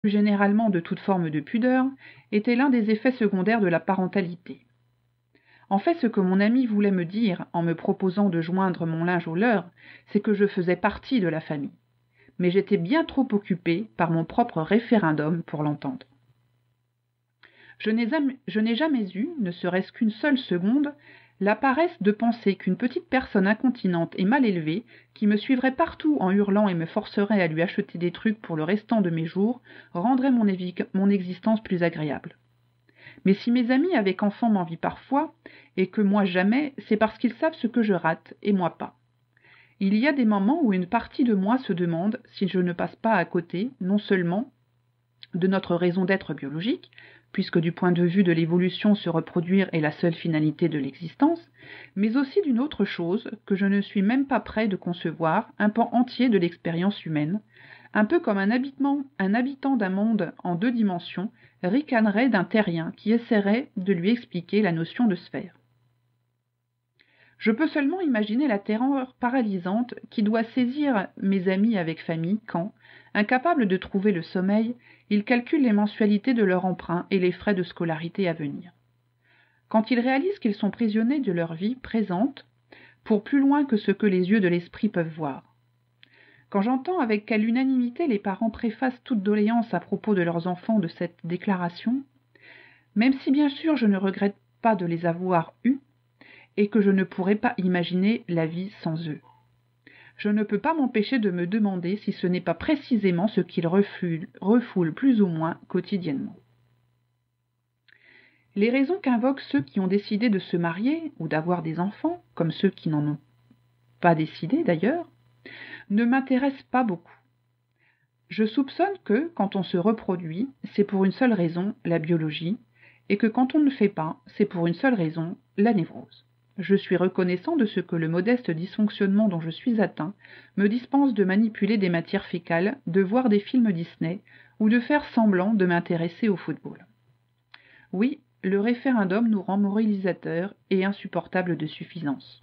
plus généralement de toute forme de pudeur, était l'un des effets secondaires de la parentalité. En fait, ce que mon ami voulait me dire en me proposant de joindre mon linge au leur, c'est que je faisais partie de la famille. Mais j'étais bien trop occupée par mon propre référendum pour l'entendre. Je n'ai jamais eu, ne serait-ce qu'une seule seconde, la paresse de penser qu'une petite personne incontinente et mal élevée, qui me suivrait partout en hurlant et me forcerait à lui acheter des trucs pour le restant de mes jours, rendrait mon existence plus agréable. Mais si mes amis avec enfants m'envient parfois, et que moi jamais, c'est parce qu'ils savent ce que je rate, et moi pas. Il y a des moments où une partie de moi se demande si je ne passe pas à côté, non seulement de notre raison d'être biologique, puisque du point de vue de l'évolution, se reproduire est la seule finalité de l'existence, mais aussi d'une autre chose que je ne suis même pas près de concevoir, un pan entier de l'expérience humaine, un peu comme un habitant d'un monde en deux dimensions ricanerait d'un terrien qui essaierait de lui expliquer la notion de sphère. Je peux seulement imaginer la terreur paralysante qui doit saisir mes amis avec famille quand, incapables de trouver le sommeil, ils calculent les mensualités de leur emprunt et les frais de scolarité à venir. Quand ils réalisent qu'ils sont prisonniers de leur vie présente, pour plus loin que ce que les yeux de l'esprit peuvent voir. Quand j'entends avec quelle unanimité les parents préfacent toute doléance à propos de leurs enfants de cette déclaration, même si bien sûr je ne regrette pas de les avoir eus, et que je ne pourrais pas imaginer la vie sans eux. Je ne peux pas m'empêcher de me demander si ce n'est pas précisément ce qu'ils refoulent plus ou moins quotidiennement. Les raisons qu'invoquent ceux qui ont décidé de se marier ou d'avoir des enfants, comme ceux qui n'en ont pas décidé d'ailleurs, ne m'intéressent pas beaucoup. Je soupçonne que, quand on se reproduit, c'est pour une seule raison, la biologie, et que quand on ne le fait pas, c'est pour une seule raison, la névrose. Je suis reconnaissant de ce que le modeste dysfonctionnement dont je suis atteint me dispense de manipuler des matières fécales, de voir des films Disney ou de faire semblant de m'intéresser au football. Oui, le référendum nous rend moralisateurs et insupportables de suffisance.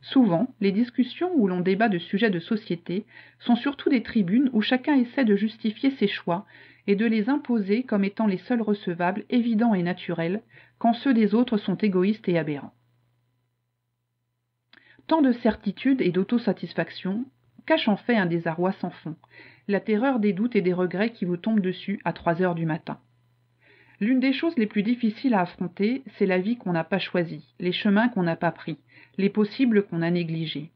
Souvent, les discussions où l'on débat de sujets de société sont surtout des tribunes où chacun essaie de justifier ses choix et de les imposer comme étant les seuls recevables, évidents et naturels, quand ceux des autres sont égoïstes et aberrants. Tant de certitude et d'autosatisfaction cache en fait un désarroi sans fond, la terreur des doutes et des regrets qui vous tombent dessus à 3 heures du matin. L'une des choses les plus difficiles à affronter, c'est la vie qu'on n'a pas choisie, les chemins qu'on n'a pas pris, les possibles qu'on a négligés.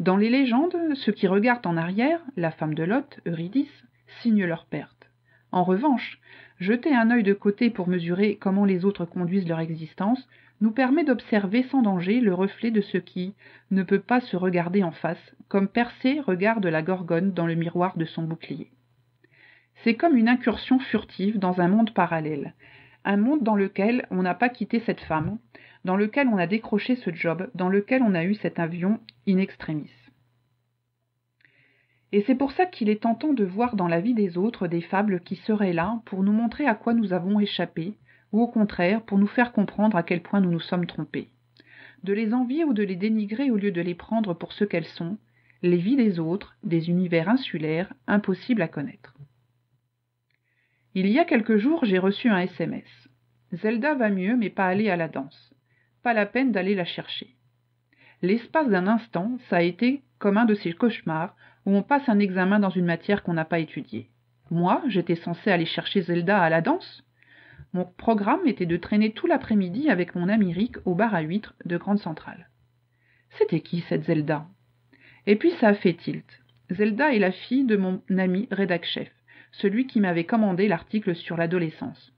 Dans les légendes, ceux qui regardent en arrière, la femme de Lot, Eurydice, signent leur perte. En revanche, jeter un œil de côté pour mesurer comment les autres conduisent leur existence nous permet d'observer sans danger le reflet de ce qui ne peut pas se regarder en face, comme Persée regarde la Gorgone dans le miroir de son bouclier. C'est comme une incursion furtive dans un monde parallèle, un monde dans lequel on n'a pas quitté cette femme, dans lequel on a décroché ce job, dans lequel on a eu cet avion in extremis. Et c'est pour ça qu'il est tentant de voir dans la vie des autres des fables qui seraient là pour nous montrer à quoi nous avons échappé, ou au contraire, pour nous faire comprendre à quel point nous nous sommes trompés. De les envier ou de les dénigrer au lieu de les prendre pour ce qu'elles sont, les vies des autres, des univers insulaires, impossibles à connaître. Il y a quelques jours, j'ai reçu un SMS. Zelda va mieux, mais pas aller à la danse. Pas la peine d'aller la chercher. L'espace d'un instant, ça a été comme un de ces cauchemars où on passe un examen dans une matière qu'on n'a pas étudiée. Moi, j'étais censée aller chercher Zelda à la danse. Mon programme était de traîner tout l'après-midi avec mon ami Rick au bar à huîtres de Grande-Centrale. C'était qui cette Zelda? Et puis ça a fait tilt. Zelda est la fille de mon ami rédac-chef, celui qui m'avait commandé l'article sur l'adolescence.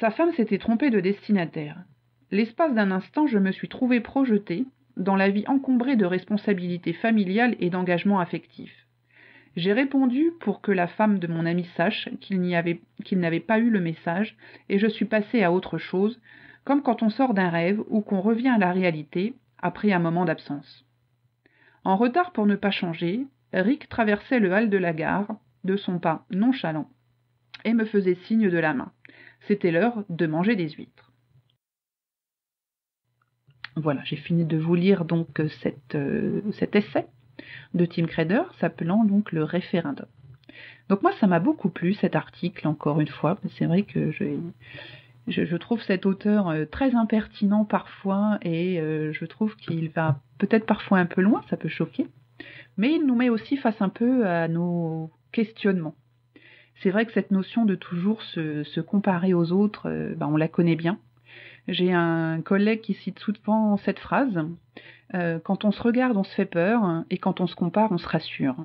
Sa femme s'était trompée de destinataire. L'espace d'un instant, je me suis trouvée projetée dans la vie encombrée de responsabilités familiales et d'engagements affectifs. J'ai répondu pour que la femme de mon ami sache qu'il n'avait pas eu le message et je suis passée à autre chose, comme quand on sort d'un rêve ou qu'on revient à la réalité après un moment d'absence. En retard pour ne pas changer, Rick traversait le hall de la gare de son pas nonchalant et me faisait signe de la main. C'était l'heure de manger des huîtres. Voilà, j'ai fini de vous lire donc cet essai de Tim Kreider, s'appelant donc le référendum. Donc moi, ça m'a beaucoup plu, cet article, encore une fois. C'est vrai que je trouve cet auteur très impertinent parfois, et je trouve qu'il va peut-être parfois un peu loin, ça peut choquer, mais il nous met aussi face un peu à nos questionnements. C'est vrai que cette notion de toujours se comparer aux autres, on la connaît bien. J'ai un collègue qui cite souvent cette phrase, quand on se regarde, on se fait peur, et quand on se compare, on se rassure.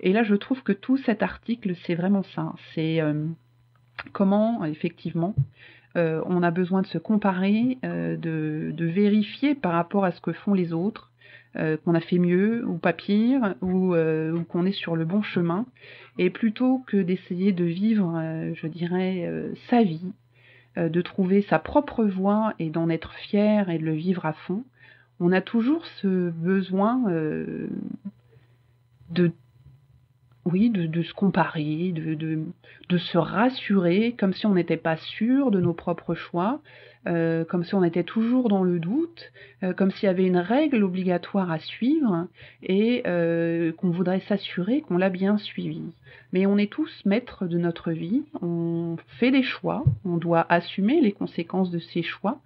Et là, je trouve que tout cet article, c'est vraiment ça. C'est comment, effectivement, on a besoin de se comparer, de vérifier par rapport à ce que font les autres, qu'on a fait mieux ou pas pire, ou qu'on est sur le bon chemin. Et plutôt que d'essayer de vivre, sa vie, de trouver sa propre voie et d'en être fier et de le vivre à fond, on a toujours ce besoin de se comparer, de se rassurer, comme si on n'était pas sûr de nos propres choix, comme si on était toujours dans le doute, comme s'il y avait une règle obligatoire à suivre et qu'on voudrait s'assurer qu'on l'a bien suivie. Mais on est tous maîtres de notre vie, on fait des choix, on doit assumer les conséquences de ces choix,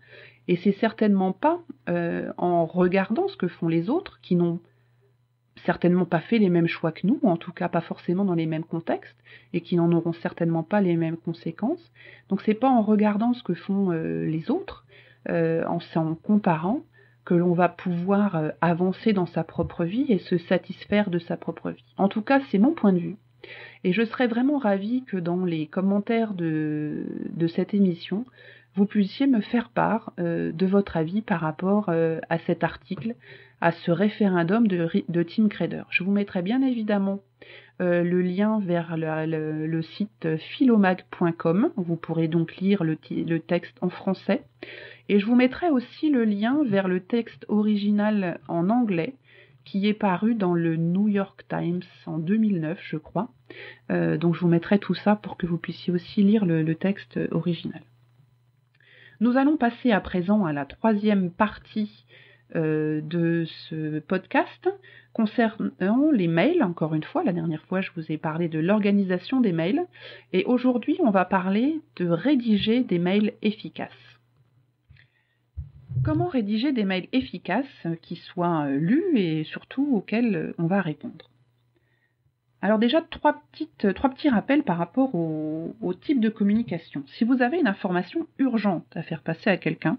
et c'est certainement pas en regardant ce que font les autres qui n'ont certainement pas fait les mêmes choix que nous, ou en tout cas pas forcément dans les mêmes contextes, et qui n'en auront certainement pas les mêmes conséquences. Donc c'est pas en regardant ce que font les autres, en s'en comparant, que l'on va pouvoir avancer dans sa propre vie et se satisfaire de sa propre vie. En tout cas, c'est mon point de vue. Et je serais vraiment ravie que dans les commentaires de cette émission, vous puissiez me faire part de votre avis par rapport à cet article, à ce référendum de Tim Kreider. Je vous mettrai bien évidemment le lien vers le site philomag.com. Vous pourrez donc lire le texte en français. Et je vous mettrai aussi le lien vers le texte original en anglais, qui est paru dans le New York Times en 2009, je crois. Donc je vous mettrai tout ça pour que vous puissiez aussi lire le texte original. Nous allons passer à présent à la troisième partie de ce podcast concernant les mails. Encore une fois, la dernière fois, je vous ai parlé de l'organisation des mails. Et aujourd'hui, on va parler de rédiger des mails efficaces. Comment rédiger des mails efficaces qui soient lus et surtout auxquels on va répondre? Alors déjà, trois petits rappels par rapport au type de communication. Si vous avez une information urgente à faire passer à quelqu'un,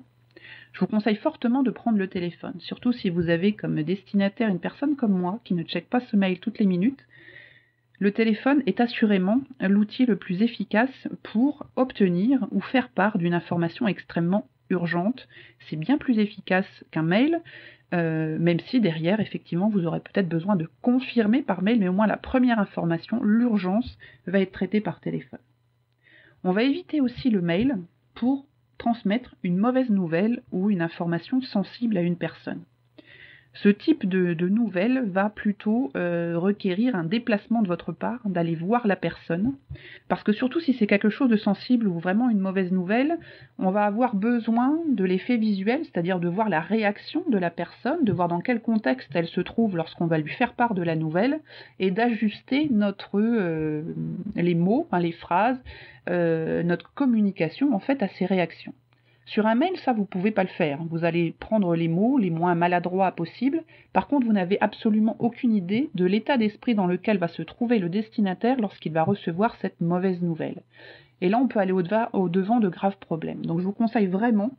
je vous conseille fortement de prendre le téléphone, surtout si vous avez comme destinataire une personne comme moi qui ne check pas ce mail toutes les minutes. Le téléphone est assurément l'outil le plus efficace pour obtenir ou faire part d'une information extrêmement urgente. C'est bien plus efficace qu'un mail, même si derrière, effectivement, vous aurez peut-être besoin de confirmer par mail, mais au moins la première information, l'urgence, va être traitée par téléphone. On va éviter aussi le mail pour transmettre une mauvaise nouvelle ou une information sensible à une personne. Ce type de nouvelle va plutôt requérir un déplacement de votre part, d'aller voir la personne, parce que surtout si c'est quelque chose de sensible ou vraiment une mauvaise nouvelle, on va avoir besoin de l'effet visuel, c'est-à-dire de voir la réaction de la personne, de voir dans quel contexte elle se trouve lorsqu'on va lui faire part de la nouvelle, et d'ajuster les mots, les phrases, notre communication en fait à ces réactions. Sur un mail, ça, vous ne pouvez pas le faire. Vous allez prendre les mots les moins maladroits possibles. Par contre, vous n'avez absolument aucune idée de l'état d'esprit dans lequel va se trouver le destinataire lorsqu'il va recevoir cette mauvaise nouvelle. Et là, on peut aller au-devant de graves problèmes. Donc, je vous conseille vraiment,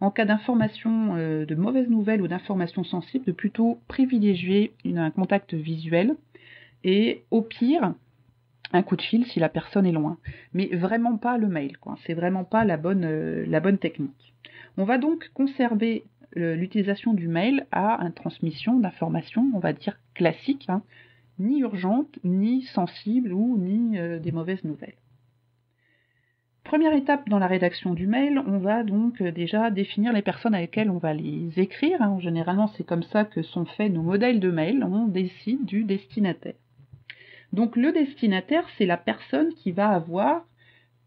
en cas d'information de mauvaise nouvelle ou d'information sensible, de plutôt privilégier un contact visuel. Et au pire, un coup de fil si la personne est loin, mais vraiment pas le mail, quoi. C'est vraiment pas la bonne technique. On va donc conserver l'utilisation du mail à une transmission d'informations, on va dire classique, ni urgente, ni sensible ou ni des mauvaises nouvelles. Première étape dans la rédaction du mail, on va donc déjà définir les personnes à lesquelles on va les écrire. Généralement, c'est comme ça que sont faits nos modèles de mail, on décide du destinataire. Donc le destinataire, c'est la personne qui va avoir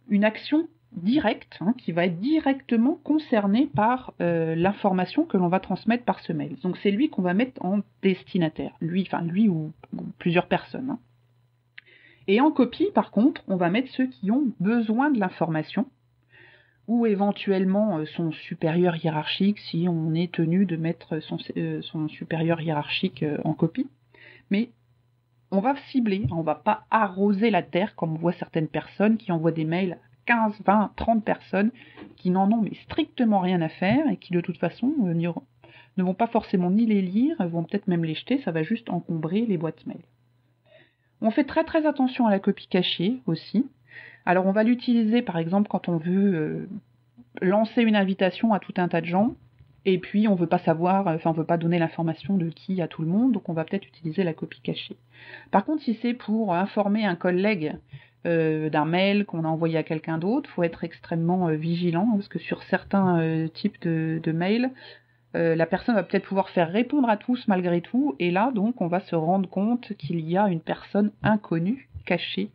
une action directe, qui va être directement concernée par l'information que l'on va transmettre par ce mail. Donc c'est lui qu'on va mettre en destinataire, lui ou plusieurs personnes. Et en copie, par contre, on va mettre ceux qui ont besoin de l'information, ou éventuellement son supérieur hiérarchique, si on est tenu de mettre son supérieur hiérarchique en copie. Mais on va cibler, on va pas arroser la terre, comme on voit certaines personnes qui envoient des mails à 15, 20, 30 personnes qui n'en ont mais strictement rien à faire et qui de toute façon ne vont pas forcément ni les lire, vont peut-être même les jeter, ça va juste encombrer les boîtes mail. On fait très très attention à la copie cachée aussi. Alors on va l'utiliser par exemple quand on veut lancer une invitation à tout un tas de gens et puis on veut pas savoir, enfin on veut pas donner l'information de qui à tout le monde, donc on va peut-être utiliser la copie cachée. Par contre si c'est pour informer un collègue d'un mail qu'on a envoyé à quelqu'un d'autre, faut être extrêmement vigilant parce que sur certains types de mails, la personne va peut-être pouvoir faire répondre à tous malgré tout, et là donc on va se rendre compte qu'il y a une personne inconnue, cachée,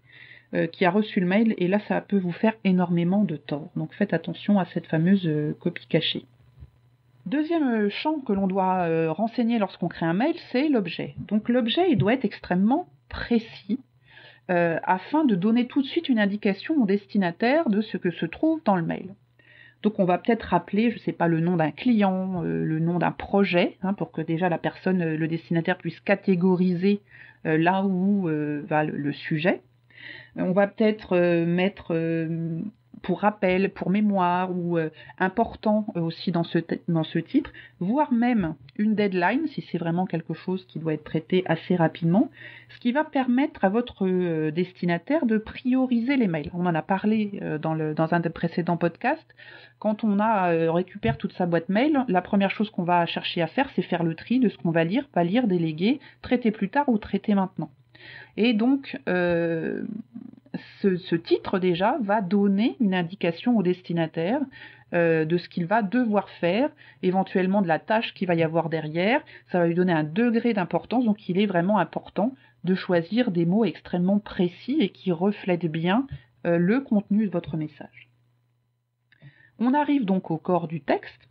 qui a reçu le mail, et là ça peut vous faire énormément de tort. Donc faites attention à cette fameuse copie cachée. Deuxième champ que l'on doit renseigner lorsqu'on crée un mail, c'est l'objet. Donc l'objet, il doit être extrêmement précis, afin de donner tout de suite une indication au destinataire de ce que se trouve dans le mail. Donc on va peut-être rappeler, je ne sais pas, le nom d'un client, le nom d'un projet, hein, pour que déjà la personne, le destinataire puisse catégoriser là où va le sujet. On va peut-être mettre pour rappel, pour mémoire ou important aussi dans ce titre, voire même une deadline si c'est vraiment quelque chose qui doit être traité assez rapidement, ce qui va permettre à votre destinataire de prioriser les mails. On en a parlé dans un des précédents podcasts. Quand on récupère toute sa boîte mail, la première chose qu'on va chercher à faire, c'est faire le tri de ce qu'on va lire, pas lire, déléguer, traiter plus tard ou traiter maintenant. Et donc, ce titre déjà va donner une indication au destinataire de ce qu'il va devoir faire, éventuellement de la tâche qu'il va y avoir derrière. Ça va lui donner un degré d'importance, donc il est vraiment important de choisir des mots extrêmement précis et qui reflètent bien le contenu de votre message. On arrive donc au corps du texte.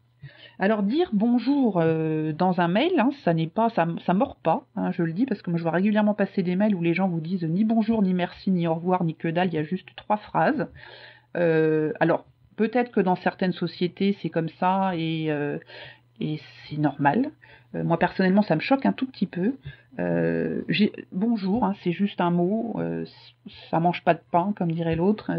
Alors dire bonjour dans un mail, hein, ça mord pas, hein, je le dis parce que moi je vois régulièrement passer des mails où les gens vous disent ni bonjour, ni merci, ni au revoir, ni que dalle, il y a juste 3 phrases. Alors peut-être que dans certaines sociétés c'est comme ça et c'est normal. Moi personnellement ça me choque un tout petit peu. Bonjour, hein, c'est juste un mot, ça mange pas de pain comme dirait l'autre.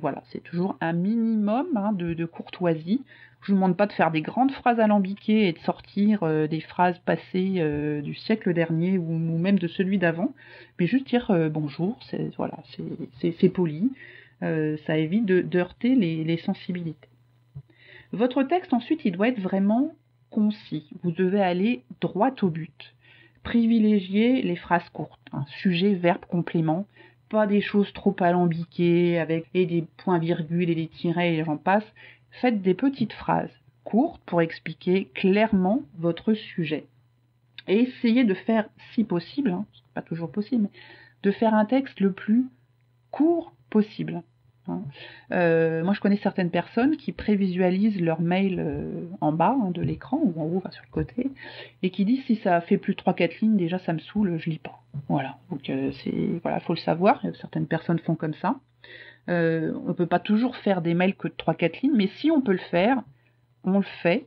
Voilà, c'est toujours un minimum hein, de courtoisie. Je ne vous demande pas de faire des grandes phrases alambiquées et de sortir des phrases passées du siècle dernier ou même de celui d'avant, mais juste dire bonjour, c'est poli, ça évite de heurter les sensibilités. Votre texte ensuite, il doit être vraiment concis, vous devez aller droit au but, privilégier les phrases courtes, hein, sujet, verbe, complément, pas des choses trop alambiquées avec et des points-virgules et des tirets et j'en passe. Faites des petites phrases courtes pour expliquer clairement votre sujet. Et essayez de faire, si possible, hein, c'est pas toujours possible, mais de faire un texte le plus court possible. Hein. Moi, je connais certaines personnes qui prévisualisent leur mail en bas hein, de l'écran, ou en haut, enfin, sur le côté, et qui disent si ça fait plus de 3-4 lignes, déjà ça me saoule, je lis pas. Voilà, donc voilà, faut le savoir, certaines personnes font comme ça. On ne peut pas toujours faire des mails que de 3-4 lignes, mais si on peut le faire, on le fait.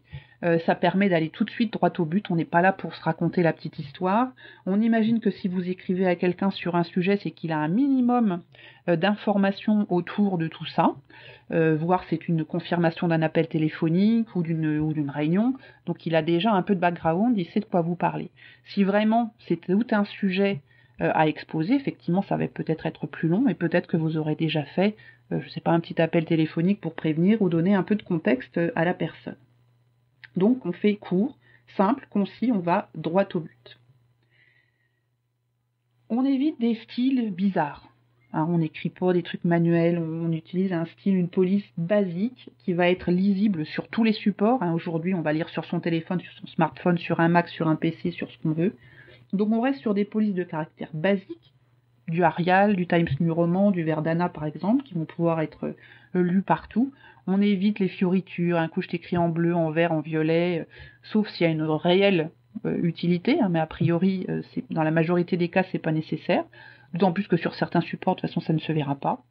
Ça permet d'aller tout de suite droit au but, on n'est pas là pour se raconter la petite histoire. On imagine que si vous écrivez à quelqu'un sur un sujet, c'est qu'il a un minimum d'informations autour de tout ça, voire c'est une confirmation d'un appel téléphonique ou d'une réunion, donc il a déjà un peu de background, il sait de quoi vous parler. Si vraiment c'est tout un sujet à exposer, effectivement ça va peut-être être plus long et peut-être que vous aurez déjà fait, je ne sais pas, un petit appel téléphonique pour prévenir ou donner un peu de contexte à la personne. Donc on fait court, simple, concis, on va droit au but. On évite des styles bizarres, hein, on n'écrit pas des trucs manuels, on utilise un style, une police basique qui va être lisible sur tous les supports, hein. Aujourd'hui on va lire sur son téléphone, sur son smartphone, sur un Mac, sur un PC, sur ce qu'on veut. Donc on reste sur des polices de caractère basiques, du Arial, du Times New Roman, du Verdana par exemple, qui vont pouvoir être lus partout. On évite les fioritures, un coup je t'écris en bleu, en vert, en violet, sauf s'il y a une réelle utilité, hein, mais a priori, dans la majorité des cas, c'est pas nécessaire. d'autant plus que sur certains supports, de toute façon, ça ne se verra pas.